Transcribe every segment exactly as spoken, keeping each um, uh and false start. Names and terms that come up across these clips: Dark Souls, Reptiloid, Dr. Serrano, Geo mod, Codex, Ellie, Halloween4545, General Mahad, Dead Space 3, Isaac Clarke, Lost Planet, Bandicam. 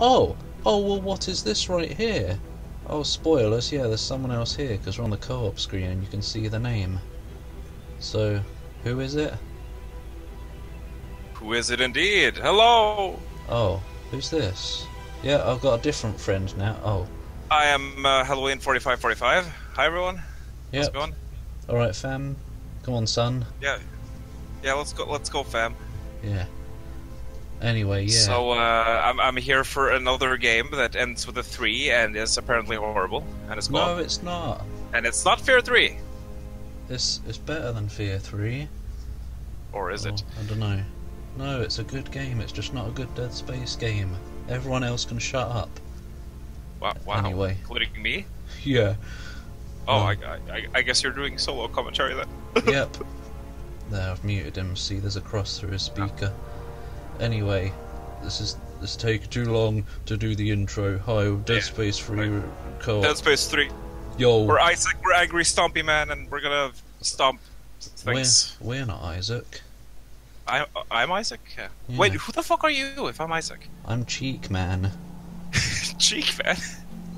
Oh! Oh, well, what is this right here? Oh, spoilers, yeah, there's someone else here, because we're on the co-op screen and you can see the name. So, who is it? Who is it indeed? Hello! Oh, who's this? Yeah, I've got a different friend now. Oh. I am uh, Halloween forty-five forty-five. Hi, everyone. Yep. How's it going? All right, fam. Come on, son. Yeah. Yeah, let's go. Let's go, fam. Yeah. Anyway, yeah. So uh, I'm I'm here for another game that ends with a three and is apparently horrible and it's gone. No, it's not. And it's not Fear three. This is better than Fear three. Or is oh, it? I don't know. No, it's a good game. It's just not a good Dead Space game. Everyone else can shut up. Wow. wow. Anyway, including me. Yeah. Oh, um, I, I I guess you're doing solo commentary then. Yep. There, I've muted him. See, there's a cross through his speaker. Ah. Anyway, this is this take too long to do the intro. Hi, Dead Space three right. Co-op. Dead Space three. Yo. We're Isaac, we're Angry Stompy Man, and we're gonna stomp things. We're, we're not Isaac. I, I'm Isaac? Yeah. Yeah. Wait, who the fuck are you if I'm Isaac? I'm Cheek Man. Cheek Man?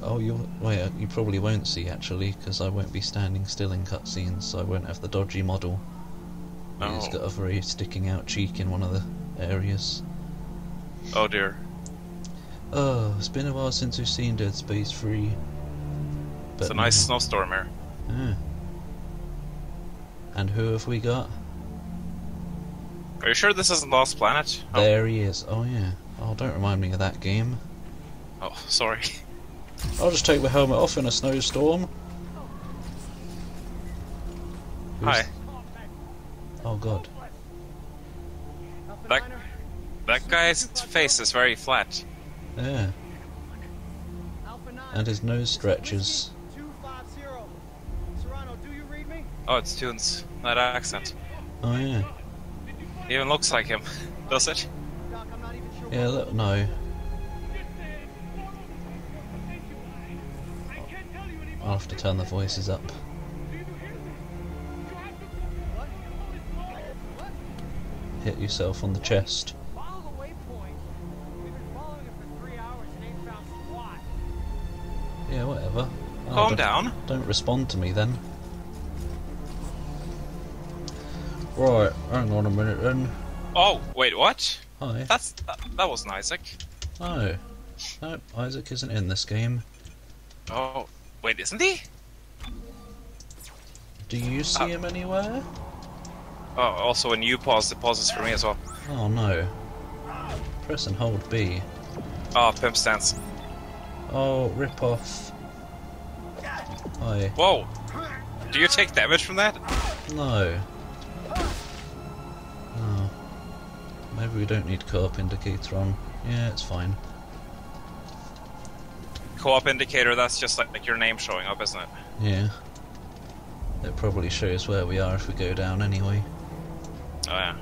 Oh, you wait, you probably won't see, actually, because I won't be standing still in cutscenes, so I won't have the dodgy model. No. He's got a very sticking out cheek in one of the areas. Oh dear. Oh, it's been a while since we've seen Dead Space three. But it's a nice no. snowstorm here. Yeah. And who have we got? Are you sure this isn't Lost Planet? Oh. There he is. Oh yeah. Oh, don't remind me of that game. Oh, sorry. I'll just take my helmet off in a snowstorm. Who's Hi. Oh god. That, that guy's face is very flat. Yeah. And his nose stretches. Oh, it's Tunes. That accent. Oh, yeah. It even looks like him, does it? Yeah, that, no. I'll have to turn the voices up. Hit yourself on the chest. Yeah, whatever. Oh, Calm down. Don't respond to me then. Right, hang on a minute then. Oh, wait, what? Hi. That's that, that wasn't Isaac. No, no, Isaac isn't in this game. Oh, wait, isn't he? Do you see uh, him anywhere? Oh, also when you pause, it pauses for me as well. Oh no. Press and hold B. Oh, pimp stance. Oh, rip off. Hi. Whoa! Do you take damage from that? No. Oh. Maybe we don't need co-op indicator on. Yeah, it's fine. Co-op indicator, that's just like, like your name showing up, isn't it? Yeah. It probably shows where we are if we go down anyway. Oh yeah.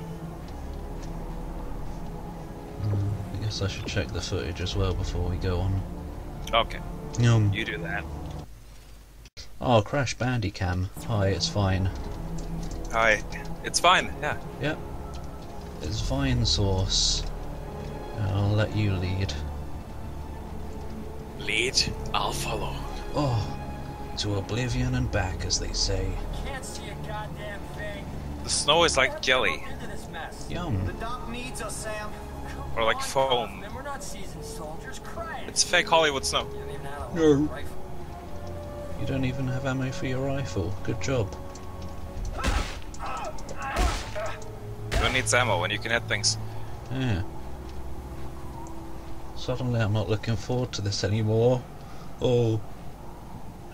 Um, I guess I should check the footage as well before we go on. Okay. Um, you do that. Oh, Crash Bandicam. Hi, it's fine. Hi. It's fine, yeah. Yep. It's Vine Source. I'll let you lead. Lead? I'll follow. Oh. To oblivion and back, as they say. Can't see a goddamn thing. The snow is like jelly. Yum. The dump needs us, Sam. Or like foam. Then we're not seasoned soldiers. Crying. It's fake Hollywood snow. No. You don't even have ammo for your rifle. Good job. Who needs ammo when you can hit things? Yeah. Suddenly I'm not looking forward to this anymore. Oh.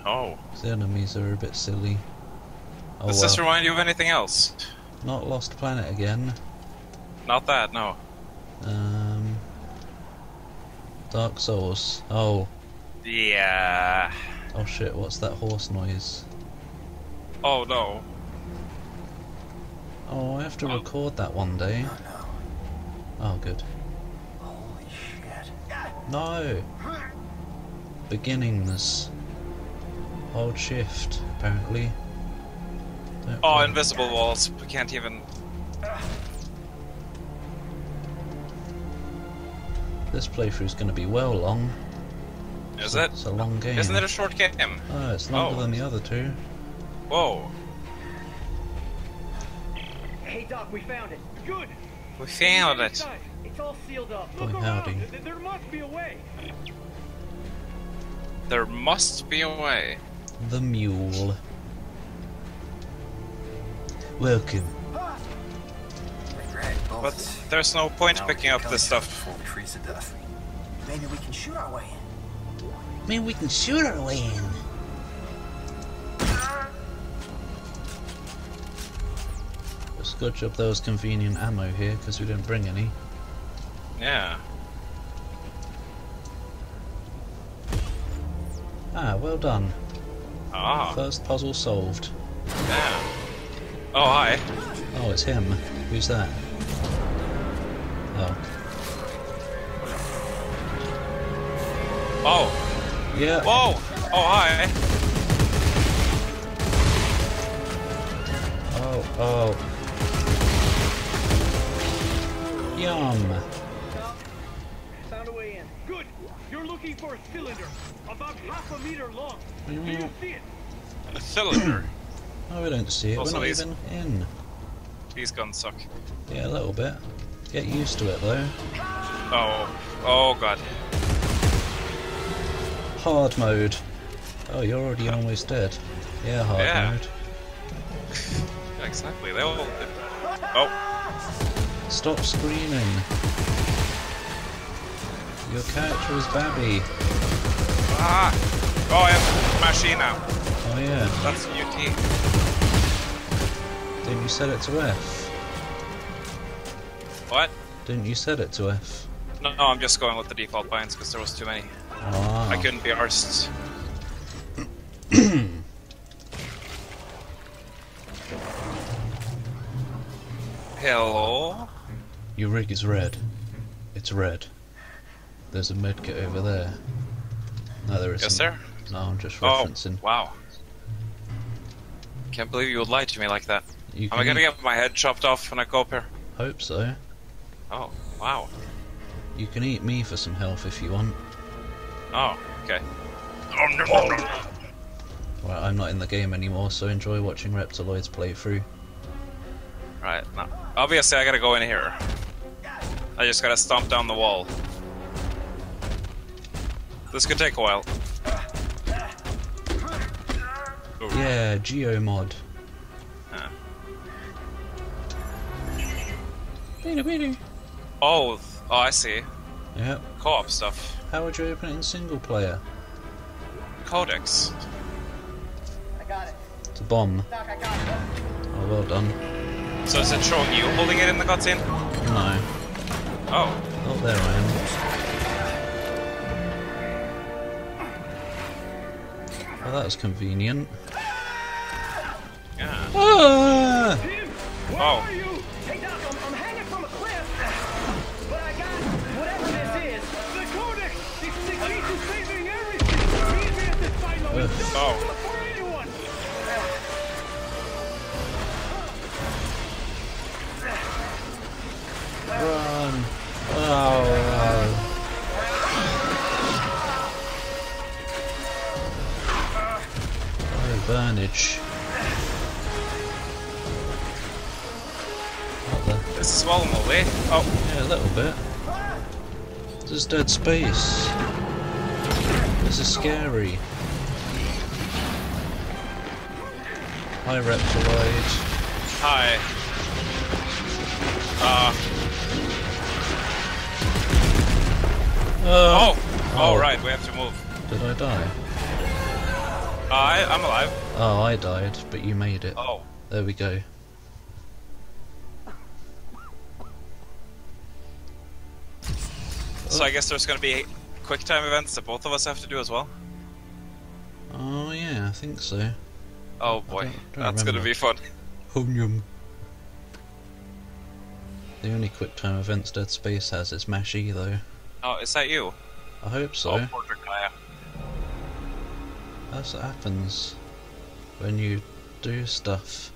Oh. The enemies are a bit silly. Oh, Does this well. remind you of anything else? Not Lost Planet again. Not that, no. Um. Dark Souls. Oh. Yeah. Oh shit, what's that horse noise? Oh no. Oh, I have to oh. record that one day. Oh no. Oh good. Holy shit. No! Beginnings. Hold shift, apparently. Don't oh, worry. Invisible walls. We can't even... This playthrough is going to be well long. Is it? It's a long game. Isn't it a short game? Oh, it's longer oh. than the other two. Whoa. Hey Doc, we found it. Good. We found it. It's all sealed up. Look around. There must be a way. There must be a way. The mule. Welcome. But there's no point picking up this stuff before we freeze to death. Maybe we can shoot our way in. Maybe we can shoot our way in. We'll scotch up those convenient ammo here because we didn't bring any. Yeah. Ah, well done. Ah. First puzzle solved. Yeah. Oh, hi. Oh, it's him. Who's that? Oh. Oh. Yeah. Whoa! Oh, hi. Oh, oh. Yum. Found a way in. Good. You're looking for a cylinder, about half a meter long. Do you see it? A cylinder. No, we don't see it. Also, we're not even in. These guns suck. Yeah, a little bit. Get used to it, though. Oh. Oh, God. Hard mode. Oh, you're already almost dead. Yeah, hard yeah. mode. Exactly. They all... Oh. Stop screaming. Your character is Babby. Ah! Oh, I have machine now. Oh, yeah. That's U T. Didn't you set it to F? What? Didn't you set it to F? No, no, I'm just going with the default binds because there was too many. Ah. I couldn't be arsed. Hello? Your rig is red. It's red. There's a medkit over there. No, there isn't. Yes, sir? No, I'm just referencing. Oh, wow. Can't believe you would lie to me like that. Am I gonna get my head chopped off when I go up here? Hope so. Oh, wow. You can eat me for some health if you want. Oh, okay. Well, I'm not in the game anymore, so enjoy watching Reptiloid's playthrough. Right, now, obviously I gotta go in here. I just gotta stomp down the wall. This could take a while. Ooh. Yeah, Geo mod. Huh. Oh, oh, I see. Yeah. Co-op stuff. How would you open it in single player? Codex. I got it. It's a bomb. Doc, I got it. Oh, well done. So is it showing you holding it in the cutscene? No. Oh. Oh, there I am. Well, that was convenient. Yeah. Ah! Tim, where oh. are you? Hey, Doc, I'm, I'm hanging from a cliff, but I got whatever this is. The Codex! It's the key to saving everything! We advanced this fight, no, it's done oh. before anyone! Run! Oh, wow. Oh, burnage. It's swollen away. Oh. Yeah, a little bit. This is Dead Space. This is scary. Hi, Reptiloid. Hi. Ah. Uh. Uh, oh. oh! Oh, right, we have to move. Did I die? Uh, I, I'm alive. Oh, I died, but you made it. Oh. There we go. So I guess there's going to be quick time events that both of us have to do as well? Oh yeah, I think so. Oh boy, don't, don't that's going to be fun. Hum yum. The only quick time events Dead Space has is Mashy though. Oh, is that you? I hope so. Oh, poor guy. That's what happens when you do stuff.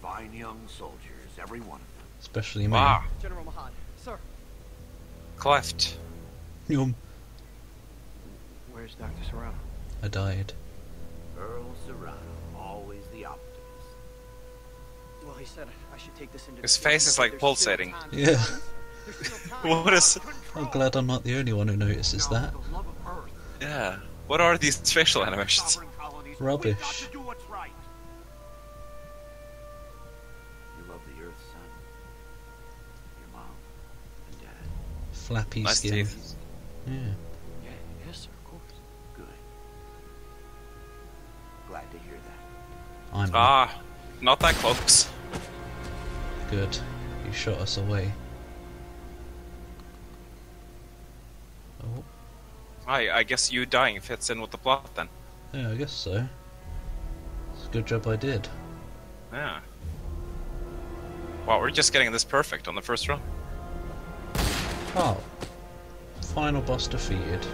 Fine young soldiers, every one of them. Especially me. Wow. General Mahad, sir. left. Yum. Where's Doctor Serrano? I died. Earl Serrano, always the optimist. Well, he said I should take this into his face is like pulsating. Yeah. What is? I'm glad I'm not the only one who notices that. Yeah. What are these facial animations? Rubbish. You love the earth, son. Your mom and dad. Flappy nice skin. Teeth. Yeah. Yeah. Yes, sir, of course. Good. Glad to hear that. I'm ah, not that close. Good. You shot us away. Oh. I I guess you dying fits in with the plot then. Yeah, I guess so. It's a good job I did. Yeah. Wow, we're just getting this perfect on the first run. Oh. Final boss defeated.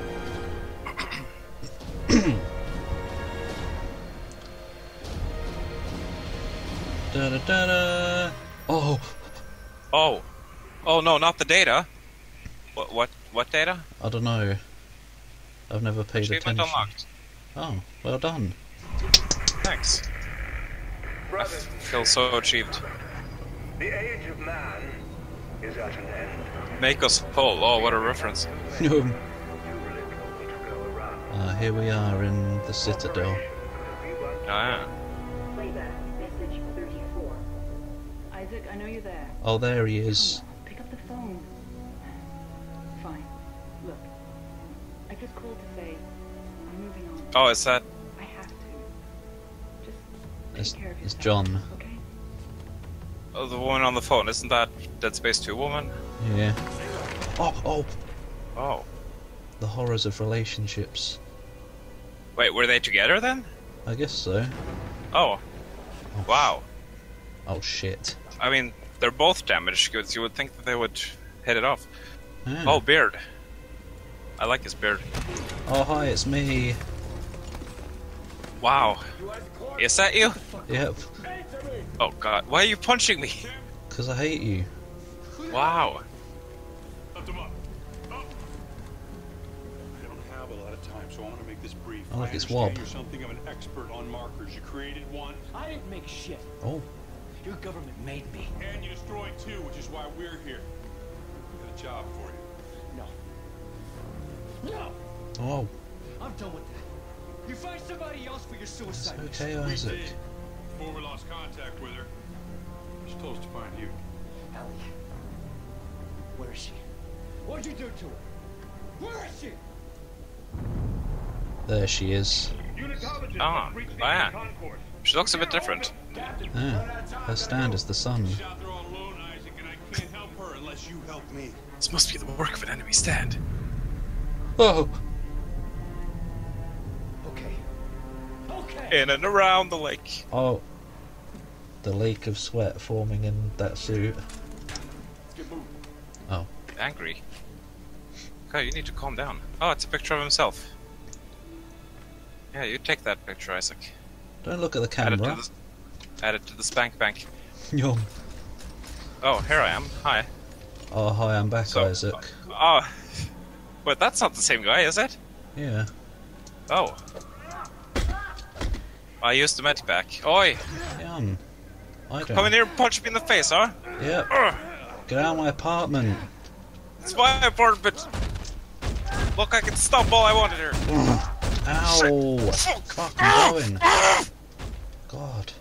Da da da da. Oh. Oh. Oh no, not the data. What what what data? I don't know. I've never paid attention. Unlocked. Oh, well done. Thanks. Brothers, I feel so achieved. The age of man is at an end. Make us whole. Oh, what a reference. uh, here we are in the Citadel. Ah. Playback, message thirty-four. Isaac, I know you're there. Oh, there he is. Pick up the phone. Fine. Look, I just called to say I'm moving on. Oh, is that? I have to. Just take it's, care of yourself. It's John. Okay. Oh, the woman on the phone, isn't that Dead Space two woman? Yeah. Oh, oh. Oh. The horrors of relationships. Wait, were they together then? I guess so. Oh. Oh. Wow. Oh shit. I mean, they're both damaged goods. You would think that they would hit it off. Yeah. Oh, beard. I like his beard. Oh, hi, it's me. Wow. Is that you? Yep. Oh, God. Why are you punching me? Because I hate you. Wow. I like it's Wob. I didn't make shit. Oh. Your government made me. And you destroyed too, which is why we're here. We've got a job for you. No. No. Oh. I'm done with that. You find somebody else for your suicide. It's okay, Isaac. Before we lost contact with her, she told us to find you. Ellie. Where is she? What'd you do to her? Where is she? There she is. Ah, yeah. She looks a bit different. Yeah. Her stand is the sun. This must be the work of an enemy stand. Oh. Okay. Okay. In and around the lake. Oh. The lake of sweat forming in that suit. Oh. Angry. Okay, you need to calm down. Oh, it's a picture of himself. Yeah, you take that picture, Isaac. Don't look at the camera. Add it to the, add it to the spank bank. Yum. Oh, here I am. Hi. Oh, hi, I'm back, so, Isaac. Oh. Wait, that's not the same guy, is it? Yeah. Oh. I used the medic back. Oi! Yum. I don't. Come in here and punch me in the face, huh? Yeah. Urgh. Get out of my apartment. It's my apartment. Look, I can stomp all I wanted here. Ow! Fuck, I'm going. God.